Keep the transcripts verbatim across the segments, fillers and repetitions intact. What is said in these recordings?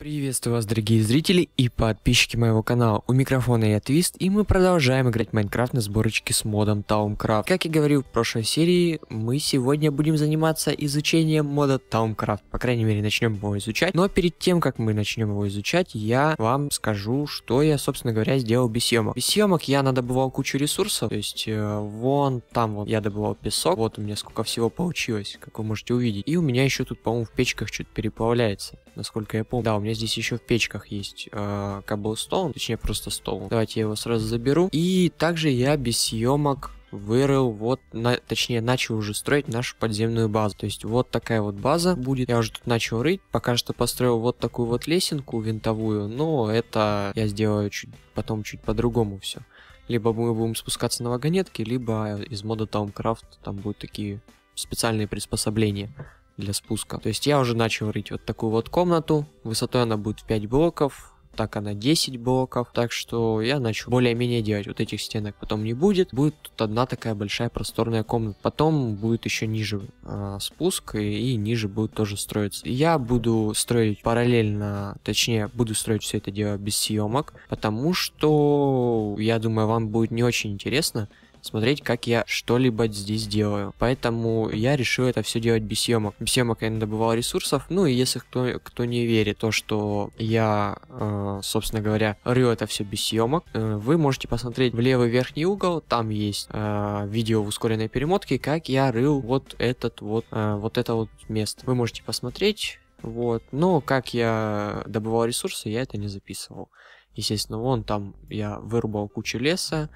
Приветствую вас, дорогие зрители и подписчики моего канала. У микрофона я Твист, и мы продолжаем играть в Майнкрафт на сборочке с модом Таумкрафт. Как и говорил в прошлой серии, мы сегодня будем заниматься изучением мода Таумкрафт. По крайней мере, начнем его изучать. Но перед тем, как мы начнем его изучать, я вам скажу, что я, собственно говоря, сделал без съемок. Без съемок я надобывал кучу ресурсов. То есть, э, вон там вот я добывал песок. Вот у меня сколько всего получилось, как вы можете увидеть. И у меня еще тут, по-моему, в печках что-то переплавляется, насколько я помню. Да, у меня здесь еще в печках есть э, cobblestone, точнее просто stone. Давайте я его сразу заберу. И также я без съемок вырыл вот, на, точнее начал уже строить нашу подземную базу. То есть вот такая вот база будет. Я уже тут начал рыть. Пока что построил вот такую вот лесенку винтовую, но это я сделаю чуть, потом чуть по-другому все. Либо мы будем спускаться на вагонетке, либо из мода Таумкрафт там будут такие специальные приспособления для спуска. То есть я уже начал рыть вот такую вот комнату. Высотой она будет в пять блоков, так она десять блоков. Так что я начал более-менее делать. Вот этих стенок потом не будет. Будет тут одна такая большая просторная комната. Потом будет еще ниже э, спуск, и, и ниже будет тоже строиться. Я буду строить параллельно, точнее буду строить все это дело без съемок, потому что я думаю, вам будет не очень интересно смотреть, как я что-либо здесь делаю. Поэтому я решил это все делать без съемок. Без съемок я не добывал ресурсов. Ну и если кто, кто не верит то, что я, э, собственно говоря, рю это все без съемок, э, вы можете посмотреть в левый верхний угол. Там есть э, видео в ускоренной перемотке, как я рыл вот этот вот, э, вот это вот место. Вы можете посмотреть. Вот. Но как я добывал ресурсы, я это не записывал. Естественно, вон там я вырубал кучу леса.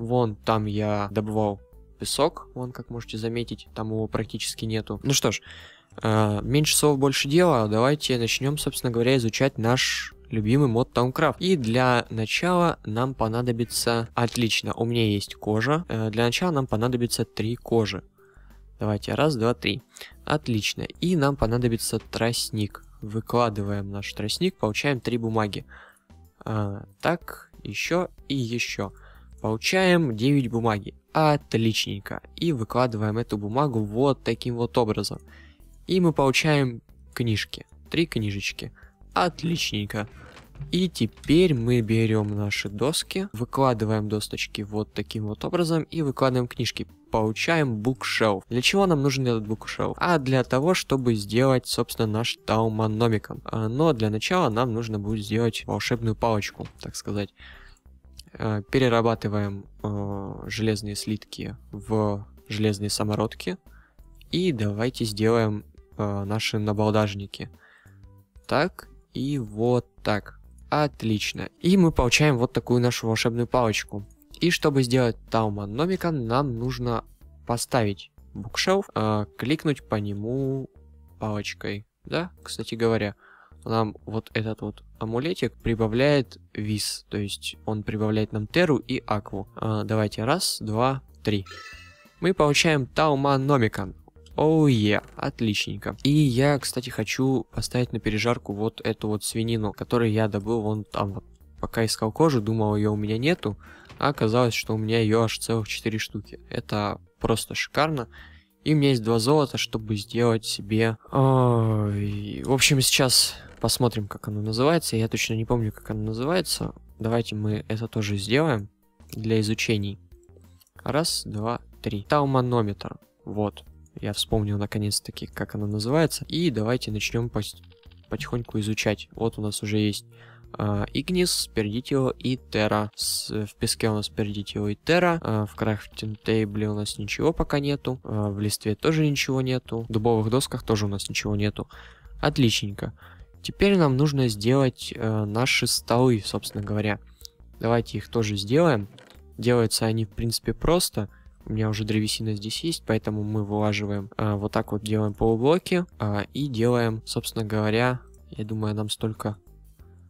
Вон там я добывал песок, вон, как можете заметить, там его практически нету. Ну что ж, э, меньше слов, больше дела, давайте начнем, собственно говоря, изучать наш любимый мод Таумкрафт. И для начала нам понадобится... Отлично, у меня есть кожа. Э, для начала нам понадобится три кожи. Давайте, раз, два, три. Отлично, и нам понадобится тростник. Выкладываем наш тростник, получаем три бумаги. Э, так, еще и еще. Получаем девять бумаги. Отличненько. И выкладываем эту бумагу вот таким вот образом. И мы получаем книжки. Три книжечки. Отличненько. И теперь мы берем наши доски, выкладываем досточки вот таким вот образом и выкладываем книжки. Получаем букшелф. Для чего нам нужен этот букшелф? А для того, чтобы сделать, собственно, наш Тауманомикон. Но для начала нам нужно будет сделать волшебную палочку, так сказать. Перерабатываем э, железные слитки в железные самородки. И давайте сделаем э, наши набалдажники. Так, и вот так. Отлично. И мы получаем вот такую нашу волшебную палочку. И чтобы сделать Тауманомикан, нам нужно поставить букшелф, э, кликнуть по нему палочкой. Да, кстати говоря, нам вот этот вот амулетик прибавляет вис, то есть он прибавляет нам теру и акву. А, давайте раз, два, три. Мы получаем Тауманомикан. Оу, е, отличненько. И я, кстати, хочу поставить на пережарку вот эту вот свинину, которую я добыл вон там вот. Пока искал кожу, думал, ее у меня нету, а оказалось, что у меня ее аж целых четыре штуки. Это просто шикарно. И у меня есть два золота, чтобы сделать себе... Ой. В общем, сейчас... Посмотрим, как оно называется. Я точно не помню, как оно называется. Давайте мы это тоже сделаем для изучений. Раз, два, три. Тауманометр. Вот. Я вспомнил наконец-таки, как оно называется. И давайте начнем потихоньку изучать. Вот у нас уже есть э, Игнис, Пердитио и Терра. С, в песке у нас Пердитио и Терра. Э, в крафтинг-тейбле у нас ничего пока нету. Э, в листве тоже ничего нету. В дубовых досках тоже у нас ничего нету. Отличненько. Теперь нам нужно сделать э, наши столы, собственно говоря. Давайте их тоже сделаем. Делаются они, в принципе, просто. У меня уже древесина здесь есть, поэтому мы вылаживаем. Э, вот так вот делаем полублоки. Э, и делаем, собственно говоря, я думаю, нам столько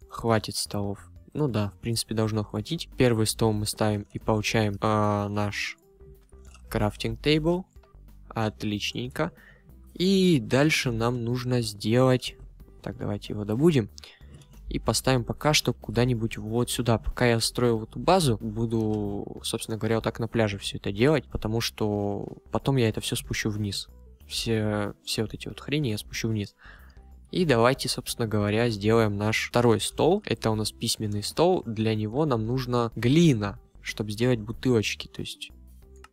хватит столов. Ну да, в принципе, должно хватить. Первый стол мы ставим и получаем э, наш крафтинг тейбл. Отличненько. И дальше нам нужно сделать... Так, давайте его добудем и поставим пока что куда-нибудь вот сюда. Пока я строю вот эту базу, буду, собственно говоря, вот так на пляже все это делать, потому что потом я это все спущу вниз. Все, все вот эти вот хрени я спущу вниз. И давайте, собственно говоря, сделаем наш второй стол. Это у нас письменный стол. Для него нам нужна глина, чтобы сделать бутылочки. То есть,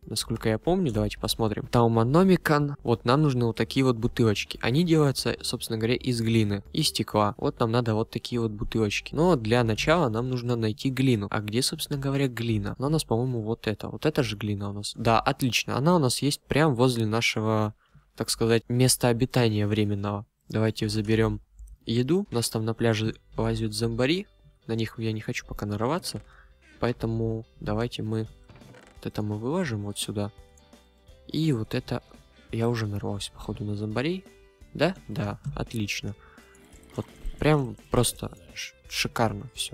насколько я помню, давайте посмотрим. Тауманомикан. Вот нам нужны вот такие вот бутылочки. Они делаются, собственно говоря, из глины и стекла. Вот нам надо вот такие вот бутылочки. Но для начала нам нужно найти глину. А где, собственно говоря, глина? Она у нас, по-моему, вот это. Вот это же глина у нас. Да, отлично. Она у нас есть прямо возле нашего, так сказать, места обитания временного. Давайте заберем еду. У нас там на пляже лазят зомбари. На них я не хочу пока нарываться. Поэтому давайте мы вот это мы выложим вот сюда. И вот это... Я уже нарвался, походу, на зомбарей. Да? Да, отлично. Вот прям просто шикарно все.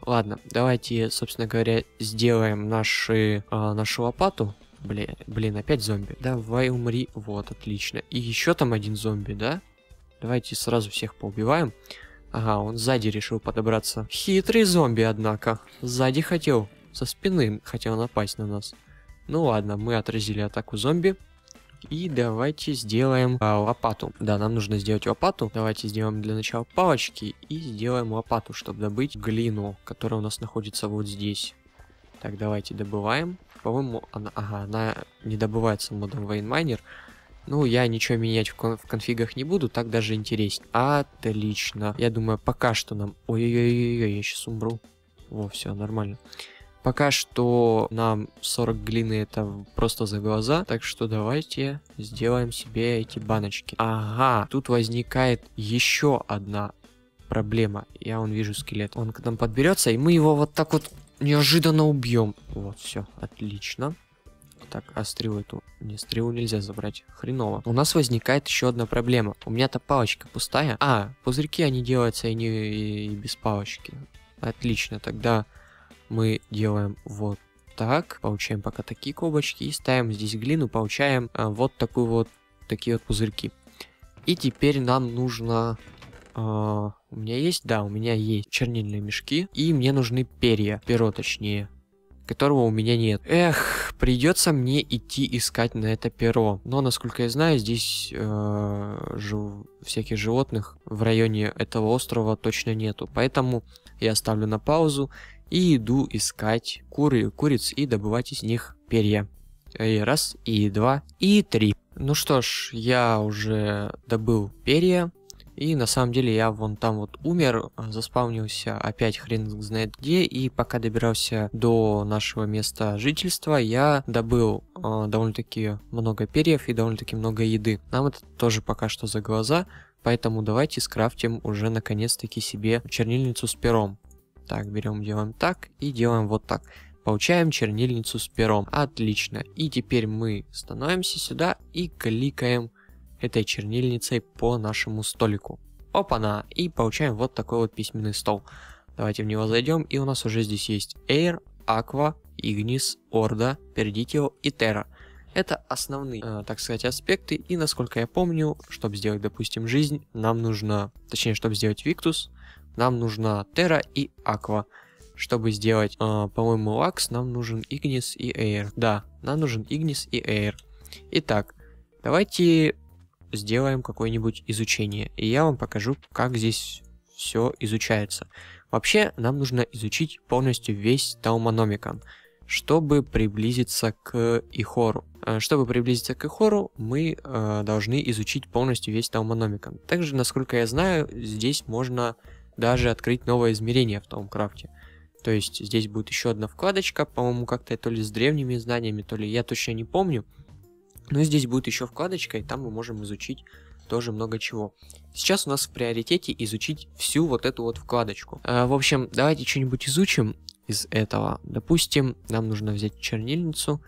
Ладно, давайте, собственно говоря, сделаем наши, а, нашу лопату. Блин, блин, опять зомби. Давай умри. Вот, отлично. И еще там один зомби, да? Давайте сразу всех поубиваем. Ага, он сзади решил подобраться. Хитрый зомби, однако. Сзади хотел. Со спины хотел напасть на нас. Ну ладно, мы отразили атаку зомби. И давайте сделаем а, лопату. Да, нам нужно сделать лопату. Давайте сделаем для начала палочки. И сделаем лопату, чтобы добыть глину, которая у нас находится вот здесь. Так, давайте добываем. По-моему, она, ага, она не добывается модом Вейнмайнер. Ну, я ничего менять в, кон в конфигах не буду, так даже интереснее. Отлично. Я думаю, пока что нам... Ой-ой-ой-ой, я сейчас умру. Во, все, нормально. Пока что нам сорок глины это просто за глаза. Так что давайте сделаем себе эти баночки. Ага, тут возникает еще одна проблема. Я вон вижу скелет. Он к нам подберется, и мы его вот так вот... Неожиданно убьем. Вот, все, отлично. Так, а стрелу эту... Не, стрелу нельзя забрать. Хреново. У нас возникает еще одна проблема. У меня-то палочка пустая. А, пузырьки, они делаются и, не, и, и без палочки. Отлично, тогда мы делаем вот так. Получаем пока такие колбочки. И ставим здесь глину, получаем а, вот такую вот... Такие вот пузырьки. И теперь нам нужно... А, у меня есть, да, у меня есть чернильные мешки. И мне нужны перья, перо точнее, которого у меня нет. Эх, придется мне идти искать на это перо. Но, насколько я знаю, здесь э, жив... всяких животных в районе этого острова точно нету. Поэтому я ставлю на паузу и иду искать куры, куриц и добывать из них перья. И раз, и два, и три. Ну что ж, я уже добыл перья. И на самом деле я вон там вот умер, заспавнился опять хрен знает где, и пока добирался до нашего места жительства, я добыл э, довольно-таки много перьев и довольно-таки много еды. Нам это тоже пока что за глаза, поэтому давайте скрафтим уже наконец-таки себе чернильницу с пером. Так, берем, делаем так и делаем вот так. Получаем чернильницу с пером. Отлично. И теперь мы становимся сюда и кликаем этой чернильницей по нашему столику. Опа-на! И получаем вот такой вот письменный стол. Давайте в него зайдем, и у нас уже здесь есть Air, Aqua, Ignis, Orda, Perditio и Terra. Это основные, э, так сказать, аспекты, и насколько я помню, чтобы сделать, допустим, жизнь, нам нужно, точнее, чтобы сделать Victus, нам нужна Terra и Aqua. Чтобы сделать, э, по-моему, Lux, нам нужен Ignis и Air. Да, нам нужен Ignis и Air. Итак, давайте... сделаем какое-нибудь изучение, и я вам покажу, как здесь все изучается. Вообще, нам нужно изучить полностью весь Тауманомикон, чтобы приблизиться к Ихору. Чтобы приблизиться к Ихору, мы э, должны изучить полностью весь Тауманомикон. Также, насколько я знаю, здесь можно даже открыть новое измерение в Таункрафте. То есть, здесь будет еще одна вкладочка, по-моему, как-то то ли с древними знаниями, то ли я точно не помню. Но здесь будет еще вкладочка, и там мы можем изучить тоже много чего. Сейчас у нас в приоритете изучить всю вот эту вот вкладочку. Э, в общем, давайте что-нибудь изучим из этого. Допустим, нам нужно взять чернильницу,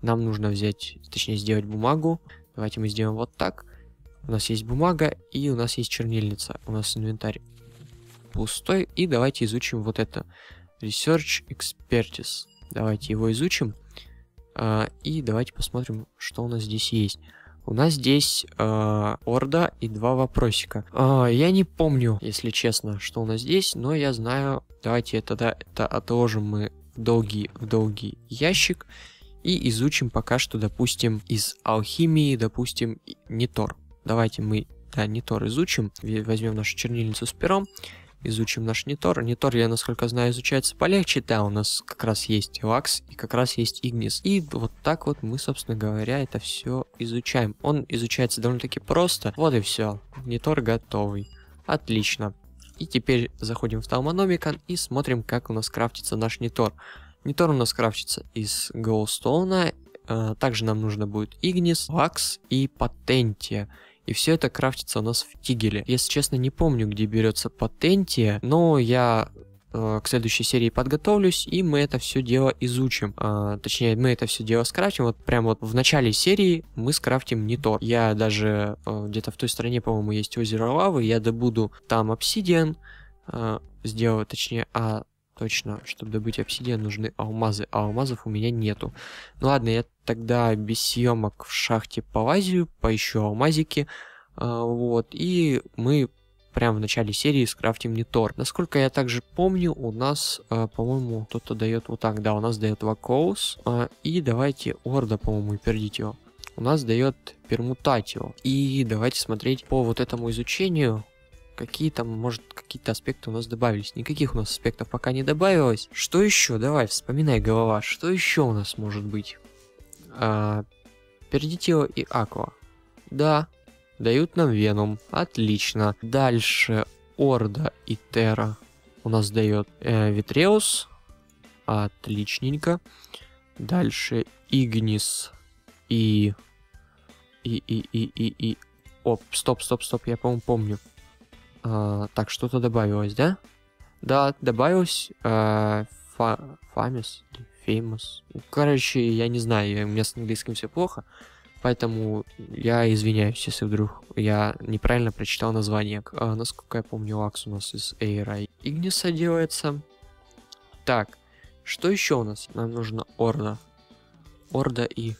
нам нужно взять, точнее, сделать бумагу. Давайте мы сделаем вот так. У нас есть бумага, и у нас есть чернильница. У нас инвентарь пустой, и давайте изучим вот это. Research Expertise. Давайте его изучим. Uh, и давайте посмотрим, что у нас здесь есть. У нас здесь uh, орда и два вопросика. Uh, я не помню, если честно, что у нас здесь, но я знаю. Давайте тогда это отложим мы в долгий, в долгий ящик и изучим пока что, допустим, из алхимии, допустим, нитор. Давайте мы а, нитор изучим. Возьмем нашу чернильницу с пером, изучим наш нитор. Нитор, я насколько знаю, изучается полегче. Да, у нас как раз есть лакс и как раз есть игнис. И вот так вот мы, собственно говоря, это все изучаем. Он изучается довольно-таки просто. Вот и все. Нитор готовый. Отлично. И теперь заходим в Тауманомикон и смотрим, как у нас крафтится наш нитор. Нитор у нас крафтится из голстоуна. Также нам нужно будет игнис, лакс и патентия. И все это крафтится у нас в тигеле. Если честно, не помню, где берется патентия, но я э, к следующей серии подготовлюсь, и мы это все дело изучим. Э, точнее, мы это все дело скрафтим. Вот прям вот в начале серии мы скрафтим нитор. Я даже э, где-то в той стороне, по-моему, есть озеро лавы. Я добуду там обсидиан. Э, сделаю, точнее, а... Точно, чтобы добыть обсидиан, нужны алмазы, а алмазов у меня нету. Ну ладно, я тогда без съемок в шахте полазию, поищу алмазики. А, вот, и мы прямо в начале серии скрафтим нитор. Насколько я также помню, у нас, а, по-моему, кто-то дает вот так, да, у нас дает вакоус. А, и давайте орда, по-моему, и пердить его. У нас дает пермутатио. И давайте смотреть по вот этому изучению. Какие там, может, какие-то аспекты у нас добавились. Никаких у нас аспектов пока не добавилось. Что еще? Давай, вспоминай, голова. Что еще у нас может быть? А, пердитио и аква. Да, дают нам веном. Отлично. Дальше орда и терра у нас дает э, витреус. Отличненько. Дальше игнис и... И, и, и, и, и... Оп, стоп, стоп, стоп, я, по-моему, помню. А, так, что-то добавилось, да? Да, добавилось. А, фа, фамис, феймос. Короче, я не знаю, я, у меня с английским все плохо. Поэтому я извиняюсь, если вдруг я неправильно прочитал название. А, насколько я помню, лакс у нас из эйра и игниса делается. Так, что еще у нас? Нам нужно орда. Орда и...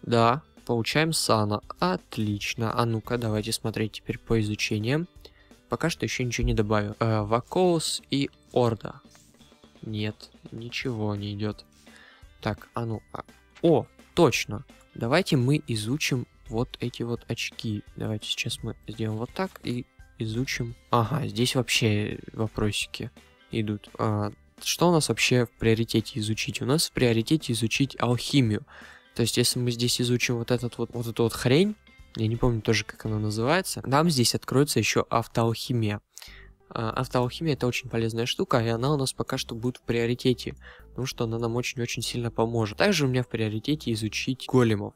Да, получаем сана. Отлично. А ну-ка, давайте смотреть теперь по изучениям. Пока что еще ничего не добавил. Э, Вакоус и орда. Нет, ничего не идет. Так, а ну... А... О, точно. Давайте мы изучим вот эти вот очки. Давайте сейчас мы сделаем вот так и изучим. Ага, здесь вообще вопросики идут. А, что у нас вообще в приоритете изучить? У нас в приоритете изучить алхимию. То есть, если мы здесь изучим вот, этот вот, вот эту вот хрень, я не помню тоже, как она называется, нам здесь откроется еще автоалхимия. Автоалхимия — это очень полезная штука, и она у нас пока что будет в приоритете, потому что она нам очень-очень сильно поможет. Также у меня в приоритете изучить големов.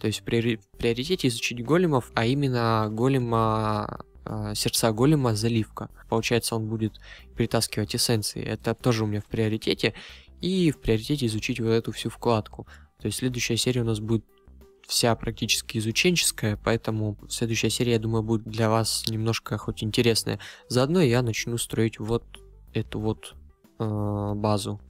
То есть, в приоритете изучить големов, а именно голема... сердца голема заливка. Получается, он будет перетаскивать эссенции. Это тоже у меня в приоритете. И в приоритете изучить вот эту всю вкладку. То есть следующая серия у нас будет вся практически изученческая, поэтому следующая серия, я думаю, будет для вас немножко хоть интересная. Заодно я начну строить вот эту вот э, базу.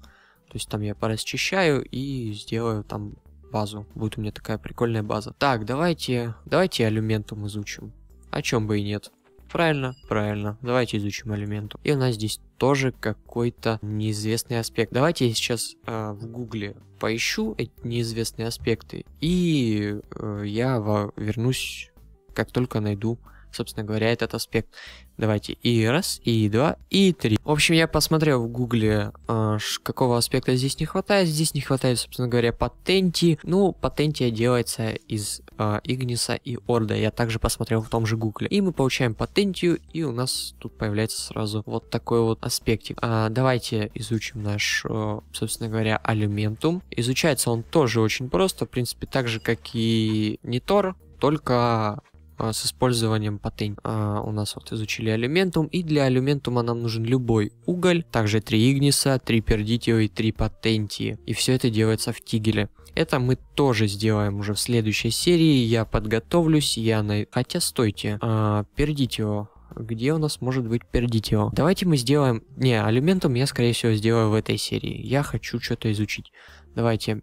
То есть там я порасчищаю и сделаю там базу. Будет у меня такая прикольная база. Так, давайте, давайте алюментум изучим. О чем бы и нет. Правильно? Правильно. Давайте изучим алюментум. И у нас здесь тоже какой-то неизвестный аспект. Давайте я сейчас э, в гугле поищу эти неизвестные аспекты. И э, я вернусь, как только найду, собственно говоря, этот аспект. Давайте и раз, и два, и три. В общем, я посмотрел в гугле, э, какого аспекта здесь не хватает. Здесь не хватает, собственно говоря, патентии. Ну, патентия делается из э, игниса и орда. Я также посмотрел в том же гугле. И мы получаем патентию, и у нас тут появляется сразу вот такой вот аспектик. Э, давайте изучим наш, э, собственно говоря, алюментум. Изучается он тоже очень просто. В принципе, так же, как и нитор, только... с использованием патентии. А, у нас вот изучили алюментум, и для алюментума нам нужен любой уголь, также три игниса, три пердитио и три патентии. И все это делается в тигеле. Это мы тоже сделаем уже в следующей серии, я подготовлюсь, я на... Хотя, стойте, а, пердитио. Где у нас может быть пердитио? Давайте мы сделаем... Не, алюментум я, скорее всего, сделаю в этой серии. Я хочу что-то изучить. Давайте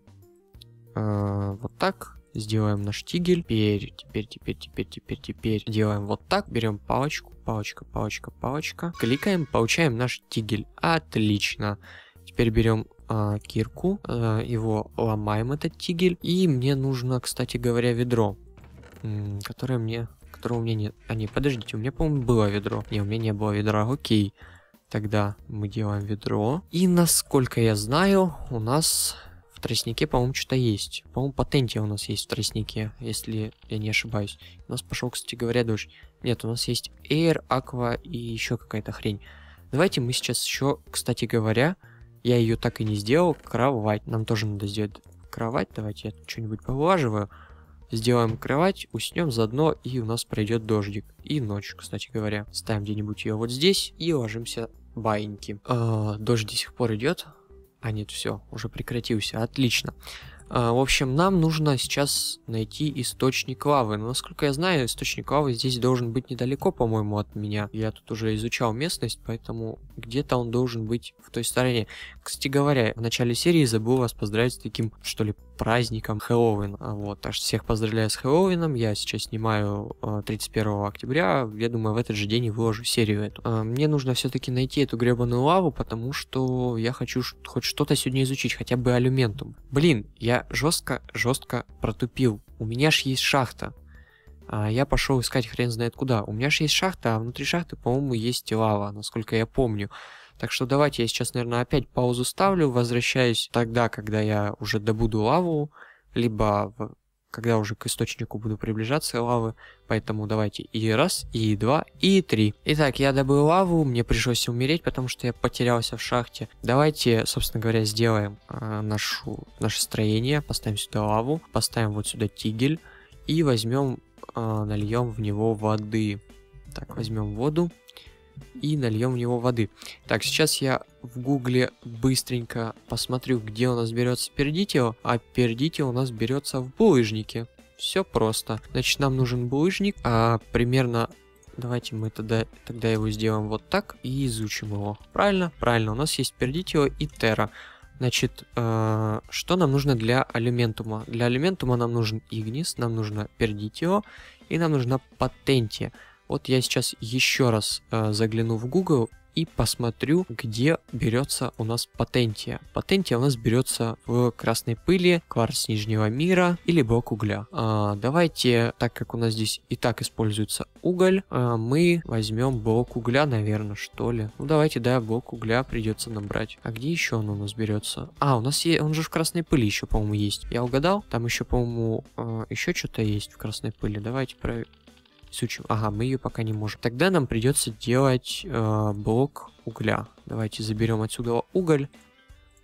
а, вот так... Сделаем наш тигель. Теперь, теперь, теперь, теперь, теперь, теперь. Делаем вот так. Берем палочку, палочка, палочка, палочка. Кликаем, получаем наш тигель. Отлично. Теперь берем э, кирку. Э, его ломаем, этот тигель. И мне нужно, кстати говоря, ведро. Которое мне... ведро у меня нет. А не, подождите, у меня, по-моему, было ведро. Не, у меня не было ведра, окей. Тогда мы делаем ведро. И, насколько я знаю, у нас в тростнике, по-моему, что-то есть. По-моему, патентия у нас есть в тростнике, если я не ошибаюсь. У нас пошел, кстати говоря, дождь. Нет, у нас есть Air, Aqua и еще какая-то хрень. Давайте мы сейчас еще, кстати говоря, я ее так и не сделал, кровать. Нам тоже надо сделать кровать. Давайте я что-нибудь повлаживаю. Сделаем кровать, уснем заодно, и у нас пройдет дождик. И ночь, кстати говоря. Ставим где-нибудь ее вот здесь и ложимся баиньки. Э, дождь до сих пор идет. А нет, все, уже прекратился. Отлично. Э, в общем, нам нужно сейчас найти источник лавы. Но, насколько я знаю, источник лавы здесь должен быть недалеко, по-моему, от меня. Я тут уже изучал местность, поэтому где-то он должен быть в той стороне. Кстати говоря, в начале серии забыл вас поздравить с таким, что ли, праздником Хэллоуин. Вот, аж всех поздравляю с Хэллоуином. Я сейчас снимаю тридцать первого октября. Я думаю, в этот же день и выложу серию эту. Мне нужно все-таки найти эту гребаную лаву, потому что я хочу хоть что-то сегодня изучить, хотя бы алюментум. Блин, я жестко-жестко протупил. У меня ж есть шахта. Я пошел искать хрен знает куда. У меня же есть шахта, а внутри шахты, по-моему, есть лава, насколько я помню. Так что давайте я сейчас, наверное, опять паузу ставлю, возвращаюсь тогда, когда я уже добуду лаву, либо в... когда уже к источнику буду приближаться лавы. Поэтому давайте и раз, и два, и три. Итак, я добыл лаву, мне пришлось умереть, потому что я потерялся в шахте. Давайте, собственно говоря, сделаем э, нашу, наше строение, поставим сюда лаву, поставим вот сюда тигель и возьмем, э, нальем в него воды. Так, возьмем воду. И нальем в него воды. Так, сейчас я в гугле быстренько посмотрю, где у нас берется пердитио. А пердитио у нас берется в булыжнике. Все просто. Значит, нам нужен булыжник. А примерно... Давайте мы тогда, тогда его сделаем вот так и изучим его. Правильно? Правильно. У нас есть пердитио и терра. Значит, э, что нам нужно для алюментума? Для алюментума нам нужен игнис, нам нужно пердитио и нам нужна патентия. Вот я сейчас еще раз э, загляну в Google и посмотрю, где берется у нас патентия. Патентия у нас берется в красной пыли, кварц нижнего мира или блок угля. Э, давайте, так как у нас здесь и так используется уголь, э, мы возьмем блок угля, наверное, что ли. Ну давайте, да, блок угля придется набрать. А где еще он у нас берется? А, у нас есть, он же в красной пыли еще, по-моему, есть. Я угадал? Там еще, по-моему, э, еще что-то есть в красной пыли. Давайте проверим. Сучим. Ага, мы ее пока не можем. Тогда нам придется делать э, блок угля. Давайте заберем отсюда уголь,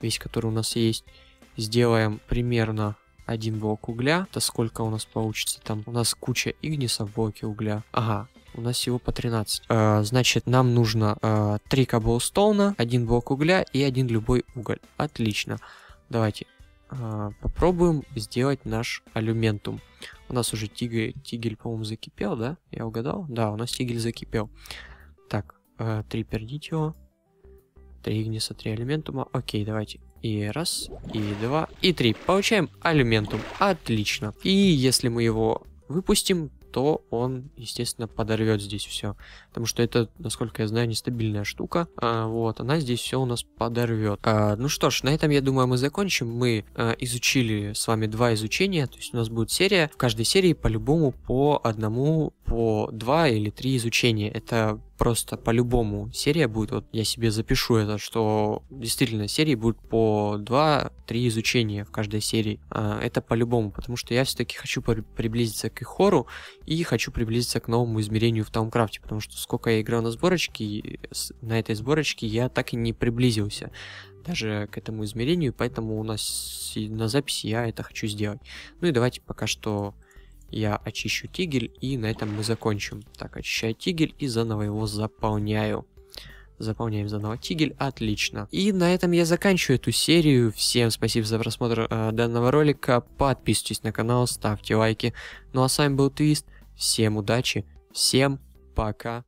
весь который у нас есть. Сделаем примерно один блок угля. Это сколько у нас получится там? У нас куча игниса в блоке угля. Ага, у нас всего по тринадцать. Э, значит, нам нужно э, три коблстоуна, один блок угля и один любой уголь. Отлично. Давайте э, попробуем сделать наш алюментум. У нас уже тигель, тигель, по-моему, закипел, да? Я угадал? Да, у нас тигель закипел. Так, э, три пердитио, три игниса, три алюментума. Окей, давайте. И раз, и два, и три. Получаем алюментум. Отлично. И если мы его выпустим, то он, естественно, подорвет здесь все. Потому что это, насколько я знаю, нестабильная штука. А, вот, она здесь все у нас подорвет. А, ну что ж, на этом, я думаю, мы закончим. Мы а, изучили с вами два изучения. То есть у нас будет серия. В каждой серии по-любому по одному, по два или три изучения. Это просто по-любому серия будет. Вот я себе запишу это, что действительно серии будет по два-три изучения в каждой серии. А, это по-любому, потому что я все-таки хочу при приблизиться к Ихору и хочу приблизиться к новому измерению в Таункрафте, потому что сколько я играл на сборочке, на этой сборочке я так и не приблизился даже к этому измерению, поэтому у нас на записи я это хочу сделать. Ну и давайте пока что я очищу тигель, и на этом мы закончим. Так, очищаю тигель и заново его заполняю. Заполняем заново тигель, отлично. И на этом я заканчиваю эту серию. Всем спасибо за просмотр э, данного ролика. Подписывайтесь на канал, ставьте лайки. Ну а с вами был Твист. Всем удачи, всем пока.